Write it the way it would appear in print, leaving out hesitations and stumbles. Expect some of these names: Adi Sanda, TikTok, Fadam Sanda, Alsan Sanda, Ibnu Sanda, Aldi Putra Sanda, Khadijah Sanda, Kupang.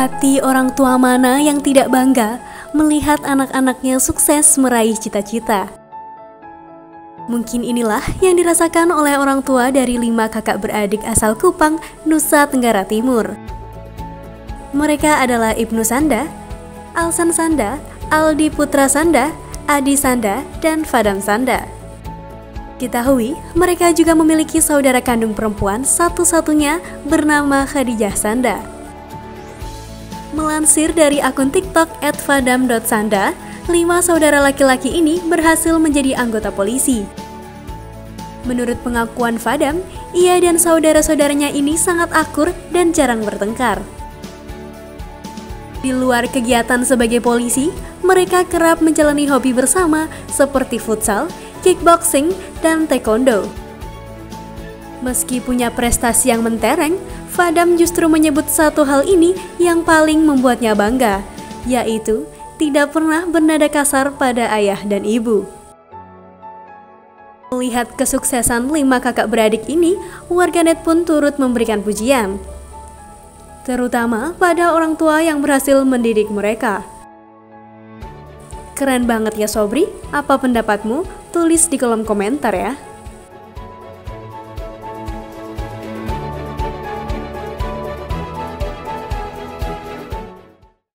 hati orang tua mana yang tidak bangga melihat anak-anaknya sukses meraih cita-cita? Mungkin inilah yang dirasakan oleh orang tua dari 5 kakak beradik asal Kupang, Nusa Tenggara Timur. Mereka adalah Ibnu Sanda, Alsan Sanda, Aldi Putra Sanda, Adi Sanda, dan Fadam Sanda. Diketahui, mereka juga memiliki saudara kandung perempuan satu-satunya bernama Khadijah Sanda. Melansir dari akun TikTok @fadam.sanda, 5 saudara laki-laki ini berhasil menjadi anggota polisi. Menurut pengakuan Fadam, ia dan saudara-saudaranya ini sangat akur dan jarang bertengkar. Di luar kegiatan sebagai polisi, mereka kerap menjalani hobi bersama seperti futsal, kickboxing, dan taekwondo. Meski punya prestasi yang mentereng, Fadam justru menyebut satu hal ini yang paling membuatnya bangga, yaitu tidak pernah bernada kasar pada ayah dan ibu. Melihat kesuksesan 5 kakak beradik ini, warganet pun turut memberikan pujian, terutama pada orang tua yang berhasil mendidik mereka. Keren banget ya Sobri, apa pendapatmu? Tulis di kolom komentar ya.